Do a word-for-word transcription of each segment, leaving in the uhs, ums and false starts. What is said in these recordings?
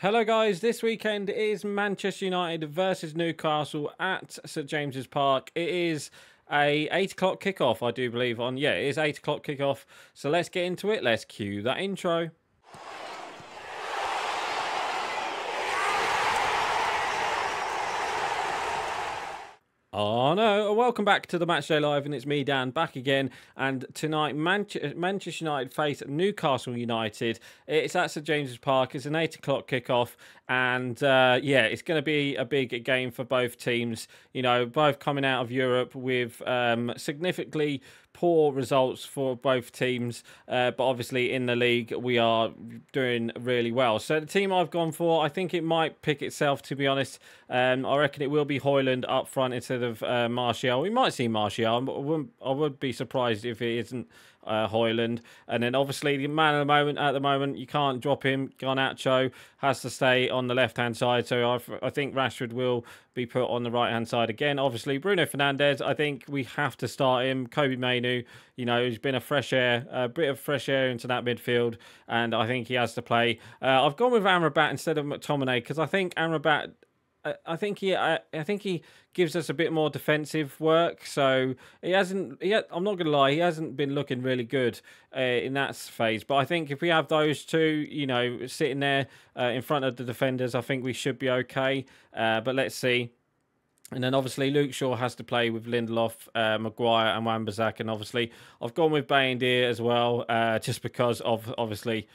Hello guys, this weekend is Manchester United versus Newcastle at Saint James's Park. It is a eight o'clock kickoff, I do believe, on, yeah, it is eight o'clock kickoff. So let's get into it. Let's cue that intro. Oh no, welcome back to the Matchday Live, and it's me, Dan, back again. And tonight, Manche Manchester United face Newcastle United. It's at Saint James's Park. It's an eight o'clock kickoff, and uh, yeah, it's going to be a big game for both teams. You know, both coming out of Europe with um, significantly poor results for both teams, uh, but obviously in the league we are doing really well. So the team I've gone for, I think it might pick itself, to be honest. Um, I reckon it will be Højlund up front instead of uh, Martial. We might see Martial, but I wouldn't, I would be surprised if it isn't Uh, Højlund. And then obviously the man of the moment at the moment, you can't drop him. Garnacho has to stay on the left hand side, so I've, I think Rashford will be put on the right hand side again. Obviously Bruno Fernandes, I think we have to start him. Kobe Maynou, you know, he's been a fresh air, a bit of fresh air into that midfield, and I think he has to play. uh, I've gone with Amrabat instead of McTominay, because I think Amrabat, I think he, I, I think he gives us a bit more defensive work. So he hasn't, he, I'm not going to lie, he hasn't been looking really good uh, in that phase. But I think if we have those two, you know, sitting there uh, in front of the defenders, I think we should be okay. Uh, but let's see. And then obviously Luke Shaw has to play with Lindelof, uh, Maguire and Wan-Bissaka. And obviously I've gone with Bayindir as well, uh, just because of obviously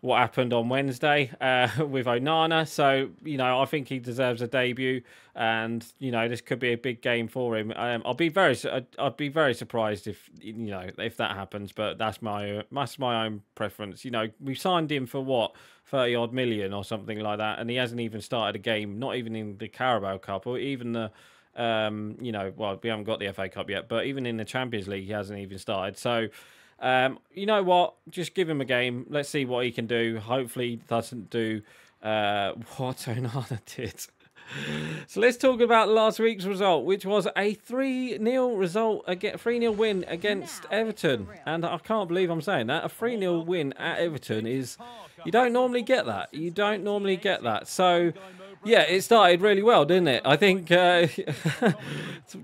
what happened on Wednesday uh, with Onana. So, you know, I think he deserves a debut, and, you know, this could be a big game for him. Um, I'll be very, I'd be very surprised if, you know, if that happens, but that's my, that's my own preference. You know, we signed him for what, thirty odd million or something like that, and he hasn't even started a game, not even in the Carabao Cup or even the, um, you know, well, we haven't got the F A Cup yet, but even in the Champions League, he hasn't even started. So, Um, you know what, just give him a game. Let's see what he can do. Hopefully he doesn't do uh, what Onana did. So let's talk about last week's result, which was a three nil result, a three nil win against Everton. And I can't believe I'm saying that. A three nil win at Everton is, you don't normally get that. You don't normally get that. So, yeah, it started really well, didn't it? I think uh,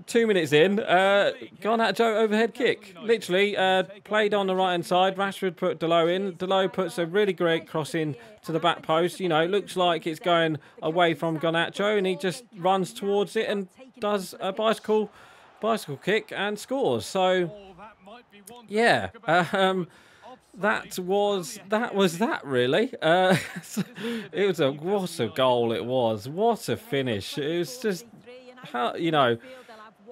two minutes in, uh, Garnacho overhead kick. Literally, uh, played on the right-hand side. Rashford put Delow in. Delow puts a really great cross in to the back post. You know, it looks like it's going away from Garnacho, and he just runs towards it and does a bicycle bicycle kick and scores. So, yeah, uh, um... That was that was that really. Uh, it was a what a goal it was. What a finish. It was just, how, you know,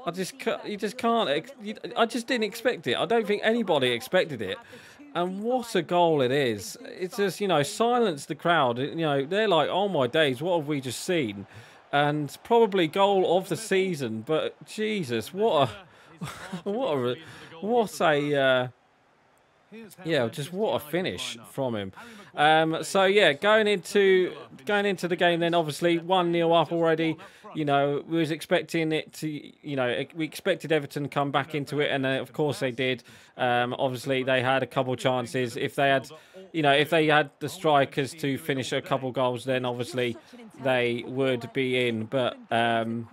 I just you just can't. You, I just didn't expect it. I don't think anybody expected it. And what a goal it is. It's just, you know, silenced the crowd. You know, they're like, oh my days, what have we just seen? And probably goal of the season. But Jesus, what a what a what a. Uh, Yeah, just what a finish from him. Um, so yeah, going into going into the game, then obviously one nil up already. You know, we was expecting it to. You know, we expected Everton to come back into it, and uh, of course they did. Um, obviously they had a couple chances. If they had, you know, if they had the strikers to finish a couple goals, then obviously they would be in. But um,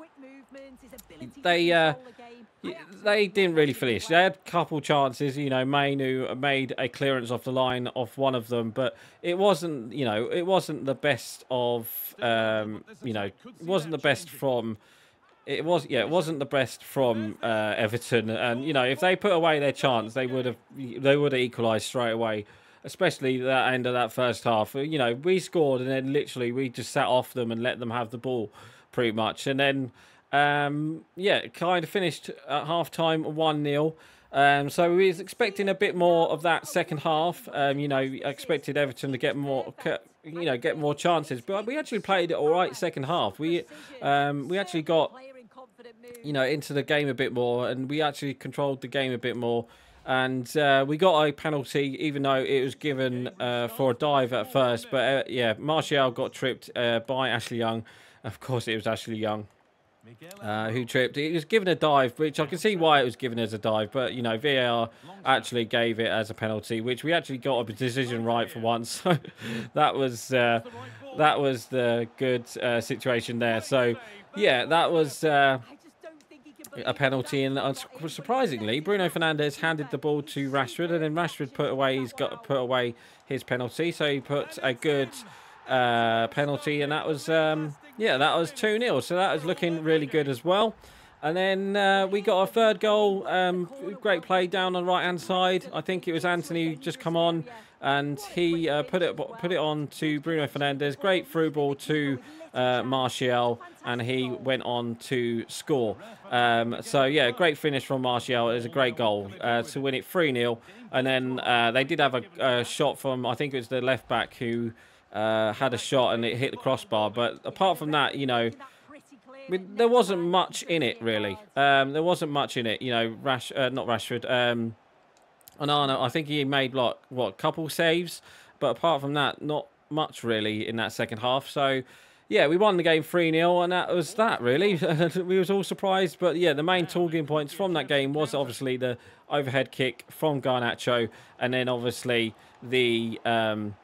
they. Uh, They didn't really finish. They had a couple chances. You know, Maynou made a clearance off the line off one of them, but it wasn't, you know, it wasn't the best of, um, you know, it wasn't the best from, it was, yeah, it wasn't the best from uh, Everton. And, you know, if they put away their chance, they would have, they would have equalised straight away, especially that end of that first half. You know, we scored, and then literally we just sat off them and let them have the ball pretty much. And then, Um, yeah, kind of finished at half-time one nil. Um, so we was expecting a bit more of that second half. Um, you know, expected Everton to get more, you know, get more chances. But we actually played it all right second half. We, um, we actually got, you know, into the game a bit more, and we actually controlled the game a bit more. And uh, we got a penalty, even though it was given uh, for a dive at first. But uh, yeah, Martial got tripped uh, by Ashley Young. Of course, it was Ashley Young. Uh, who tripped. It was given a dive, which I can see why it was given as a dive, but, you know, V A R actually gave it as a penalty, which we actually got a decision right for once. So that was uh, that was the good uh, situation there. So, yeah, that was uh, a penalty, and uh, surprisingly, Bruno Fernandes handed the ball to Rashford, and then Rashford put away he's got put away his penalty, so he put a good uh, penalty, and that was... Um, Yeah, that was two nil, so that was looking really good as well. And then uh, we got our third goal. Um, great play down on the right-hand side. I think it was Antony who just come on, and he uh, put it put it on to Bruno Fernandes. Great through ball to uh, Martial, and he went on to score. Um, so, yeah, great finish from Martial. It was a great goal uh, to win it three nil. And then uh, they did have a, a shot from, I think it was the left-back who... Uh, had a shot and it hit the crossbar, but apart from that, you know, there wasn't much in it really. Um, there wasn't much in it, you know. Rash, uh, not Rashford. Um, Onana, I think he made like what a couple saves, but apart from that, not much really in that second half. So, yeah, we won the game three nil, and that was that really. We was all surprised, but yeah, the main talking points from that game was obviously the overhead kick from Garnacho, and then obviously the. Um,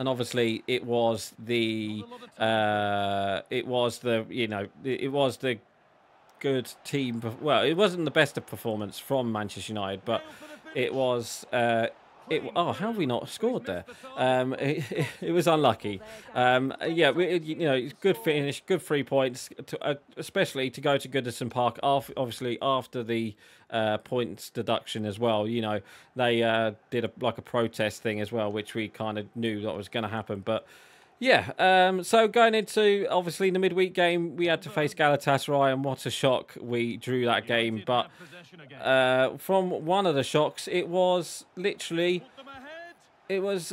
And obviously, it was the uh, it was the you know it was the good team. Well, it wasn't the best of performance from Manchester United, but it was. Uh, it, oh, how have we not scored there? Um, it, it, it was unlucky. Um, yeah, we, you know, good finish, good three points, to, uh, especially to go to Goodison Park. After, obviously, after the. Uh, points deduction as well, you know, they uh, did a, like a protest thing as well, which we kind of knew that was going to happen. But yeah, um, so going into obviously the midweek game, we had to face Galatasaray, and what a shock we drew that game. But uh, from one of the shocks, it was literally it was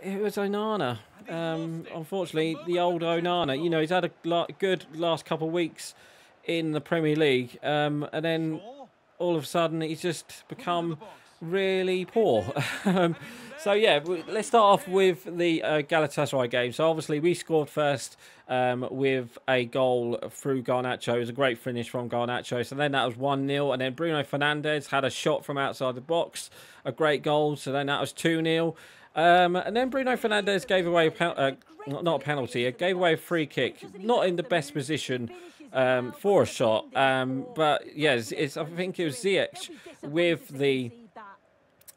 it was Onana. Um, unfortunately, the old Onana. You know, he's had a la good last couple of weeks in the Premier League, um, and then. All of a sudden, he's just become really poor. um, so, yeah, let's start off with the uh, Galatasaray game. So, obviously, we scored first um, with a goal through Garnacho. It was a great finish from Garnacho. So, then that was one nil. And then Bruno Fernandes had a shot from outside the box, a great goal. So, then that was two nil. Um, and then Bruno Fernandes gave away, a uh, not a penalty, he gave away a free kick. Not in the best position. Um, for a shot, um, but yes, it's, I think it was Ziyech with the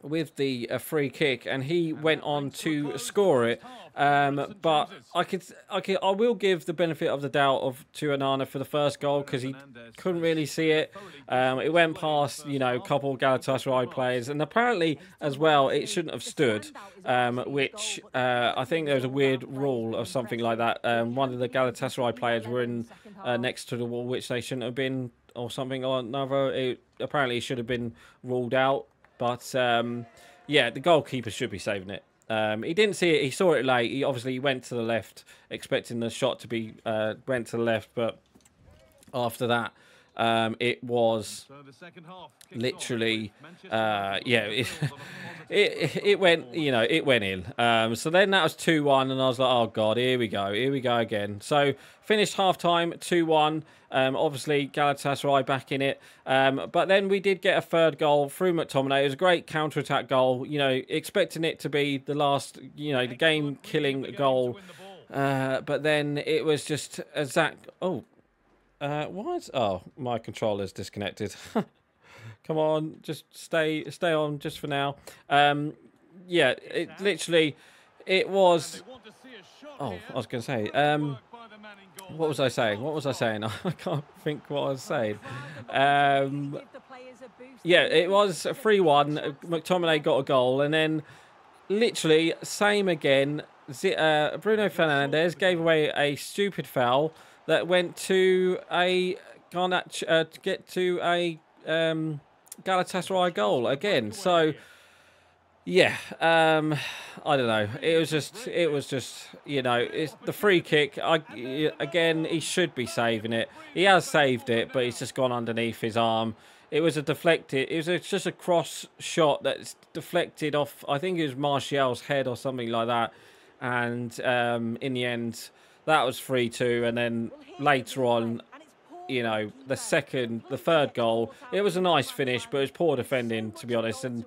with the uh, free kick, and he went on to score it. Um, but I could, I could, I will give the benefit of the doubt of to Onana for the first goal because he couldn't really see it. Um, it went past, you know, a couple Galatasaray players, and apparently as well it shouldn't have stood, um, which uh, I think there was a weird rule or something like that. Um, one of the Galatasaray players were in. Uh, next to the wall, which they shouldn't have been, or something or another. It apparently should have been ruled out, but um, yeah, the goalkeeper should be saving it. Um, he didn't see it; he saw it late. He obviously went to the left, expecting the shot to be uh, went to the left, but after that, um, it was literally, uh, yeah, it, it it went, you know, it went in. Um, so then that was two one, and I was like, oh god, here we go, here we go again. So. Finished half-time two one, um, obviously Galatasaray back in it, um, but then we did get a third goal through McTominay. It was a great counter-attack goal, you know, expecting it to be the last, you know, the game-killing goal, uh, but then it was just a Zach... Oh, uh, why is... Oh, my controller's disconnected. Come on, just stay, stay on just for now. Um, yeah, it literally, it was... Oh, I was going to say... Um, What was I saying? What was I saying? I can't think what I was saying. Um, yeah, it was three one. McTominay got a goal. And then, literally, same again. Uh, Bruno Fernandes gave away a stupid foul that went to a Garnacho, uh, to get to a um, Galatasaray goal again. So... Yeah, um, I don't know. It was just, it was just, you know, it's the free kick. I again, he should be saving it. He has saved it, but he's just gone underneath his arm. It was a deflected. It was a, it's just a cross shot that's deflected off. I think it was Martial's head or something like that. And um, in the end, that was three two. And then later on, you know, the second, the third goal, it was a nice finish, but it was poor defending, to be honest, and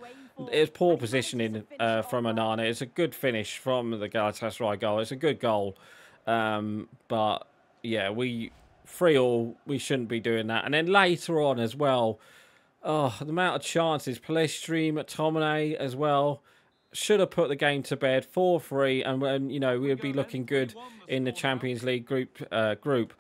it was poor positioning uh, from Onana. It's a good finish from the Galatasaray goal. It's a good goal, um, but yeah, we three all. We shouldn't be doing that. And then later on as well, oh, the amount of chances, Pellistri, McTominay as well. Should have put the game to bed four three, and, and you know, we would be looking good in the Champions League group. Uh, group,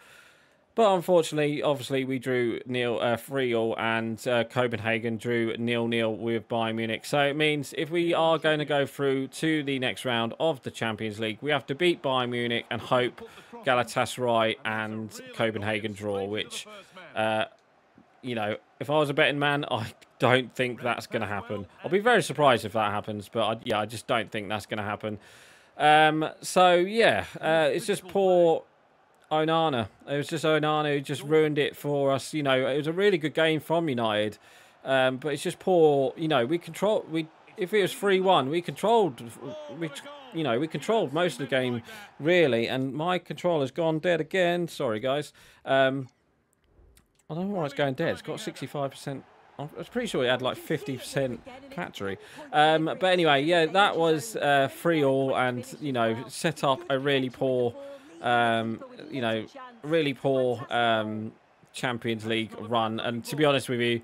but unfortunately, obviously, we drew nil uh, three all, and uh, Copenhagen drew nil nil with Bayern Munich. So it means if we are going to go through to the next round of the Champions League, we have to beat Bayern Munich and hope Galatasaray and Copenhagen draw. Which, uh, you know, if I was a betting man, I. Don't think that's going to happen. I'll be very surprised if that happens, but I, yeah, I just don't think that's going to happen. Um, so yeah, uh, it's just poor Onana. It was just Onana who just ruined it for us. You know, it was a really good game from United, um, but it's just poor. You know, we control. We if it was three one, we controlled. We, you know, we controlled most of the game really, and my controller's gone dead again. Sorry guys. Um, I don't know why it's going dead. It's got sixty-five percent. I was pretty sure it had like fifty percent battery. Um, but anyway, yeah, that was uh, free all, and, you know, set up a really poor, um, you know, really poor um, Champions League run. And to be honest with you,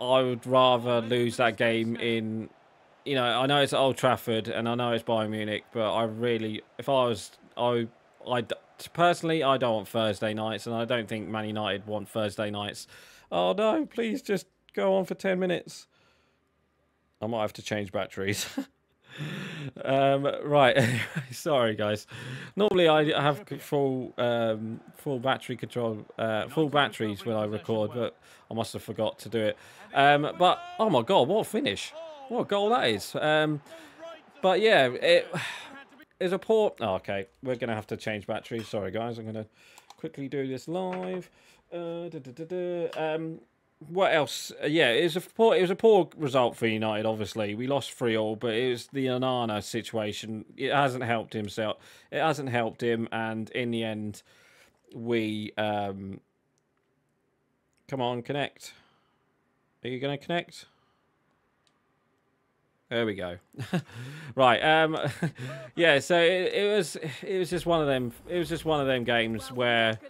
I would rather lose that game in, you know, I know it's Old Trafford and I know it's Bayern Munich, but I really, if I was, I, I personally, I don't want Thursday nights, and I don't think Man United want Thursday nights. Oh no, please just go on for ten minutes. I might have to change batteries. um, right. Sorry, guys. Normally, I have full um, full battery control, uh, full batteries when I record, but I must have forgot to do it. Um, but, oh, my God, what a finish. What a goal that is. Um, but, yeah, it is a poor... Oh, okay, we're going to have to change batteries. Sorry, guys. I'm going to quickly do this live. Uh, da, da, da, da. Um... What else? Yeah, it was a poor, it was a poor result for United. Obviously, we lost three all, but it was the Onana situation. It hasn't helped himself. It hasn't helped him, and in the end, we um. Come on, connect. Are you going to connect? There we go. Right. Um. Yeah. So it, it was. It was just one of them. It was just one of them games where.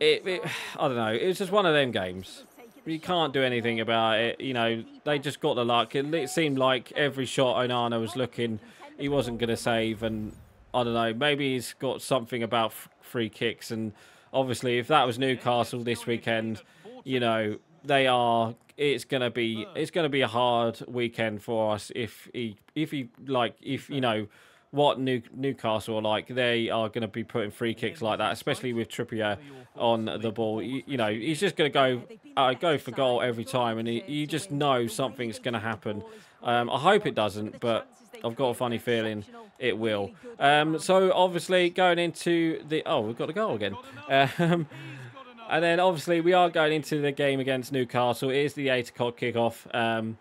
It, it, I don't know. It was just one of them games. You can't do anything about it. You know, they just got the luck. It, it seemed like every shot Onana was looking, he wasn't going to save. And I don't know, maybe he's got something about free kicks. And obviously, if that was Newcastle this weekend, you know, they are. It's going to be. It's going to be a hard weekend for us if he, if he like, if you know. What New Newcastle are like, they are going to be putting free kicks like that, especially with Trippier on the ball. You, you know, he's just going to go uh, go for goal every time, and he, you just know something's going to happen. Um, I hope it doesn't, but I've got a funny feeling it will. Um, so, obviously, going into the... Oh, we've got a goal again. Um, and then, obviously, we are going into the game against Newcastle. It is the eight o'clock kickoff. Um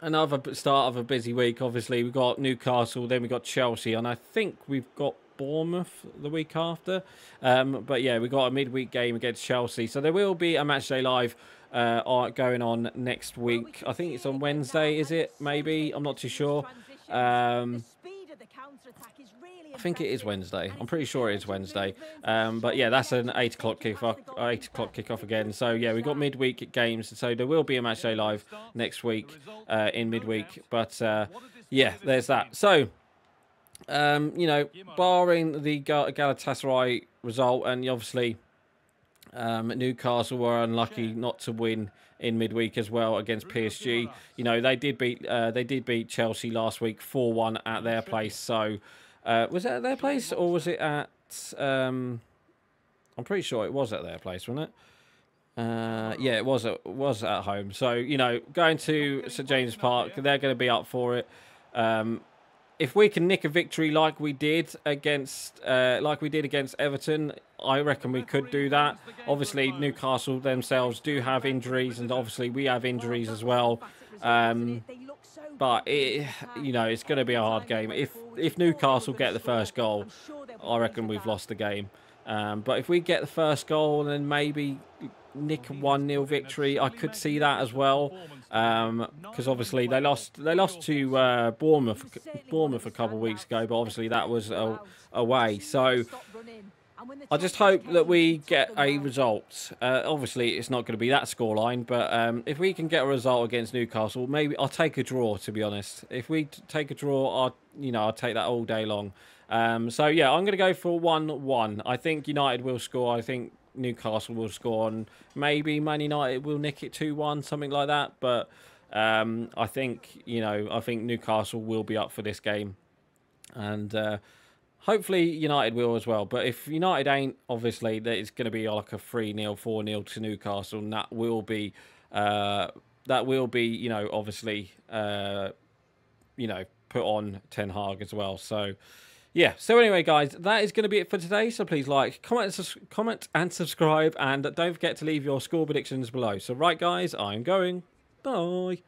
Another start of a busy week, obviously. We've got Newcastle, then we've got Chelsea, and I think we've got Bournemouth the week after. Um, but, yeah, we've got a midweek game against Chelsea. So there will be a Matchday Live uh, going on next week. I think it's on Wednesday, is it? Maybe. I'm not too sure. Um, I think it is Wednesday. I'm pretty sure it is Wednesday. Um, but, yeah, that's an eight o'clock kickoff, eight o'clock kickoff again. So, yeah, we've got midweek games. So there will be a Matchday Live next week uh, in midweek. But, uh, yeah, there's that. So, um, you know, barring the Galatasaray result, and obviously um, Newcastle were unlucky not to win in midweek as well against P S G. You know, they did beat, uh, they did beat Chelsea last week four one at their place. So... Uh, was it at their place, or was it at... Um, I'm pretty sure it was at their place, wasn't it? Uh, yeah, it was at, was at home. So, you know, going to Saint James's Park, they're going to be up for it. Um, if we can nick a victory like we did against uh, like we did against Everton, I reckon we could do that. Obviously, Newcastle themselves do have injuries, and obviously we have injuries as well. Um, but, it, you know, it's going to be a hard game. If if Newcastle get the first goal, I reckon we've lost the game. Um, but if we get the first goal and then maybe nick a one nil victory, I could see that as well. Um, because obviously they lost they lost to uh, Bournemouth Bournemouth a couple of weeks ago, but obviously that was a, away. So I just hope that we get a result. Uh, obviously, it's not going to be that scoreline, but um, if we can get a result against Newcastle, maybe I'll take a draw. To be honest, if we take a draw, I'll you know I'll take that all day long. Um, so yeah, I'm going to go for one one. I think United will score. I think Newcastle will score, and maybe Man United will nick it two one, something like that. But um, I think you know I think Newcastle will be up for this game, and. Uh, Hopefully United will as well, but if United ain't, obviously it's going to be like a three nil, four nil to Newcastle, and that will be, uh, that will be, you know, obviously, uh, you know, put on Ten Hag as well. So, yeah. So anyway, guys, that is going to be it for today. So please like, comment, comment, and subscribe, and don't forget to leave your score predictions below. So right, guys, I'm going. Bye.